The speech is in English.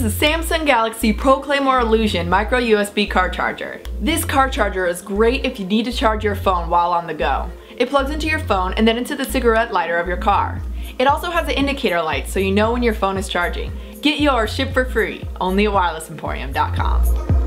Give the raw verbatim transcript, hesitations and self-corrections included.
is the Samsung Galaxy Proclaim or Illusion Micro U S B car charger. This car charger is great if you need to charge your phone while on the go. It plugs into your phone and then into the cigarette lighter of your car. It also has an indicator light so you know when your phone is charging. Get yours shipped for free, only at Wireless Emporium dot com.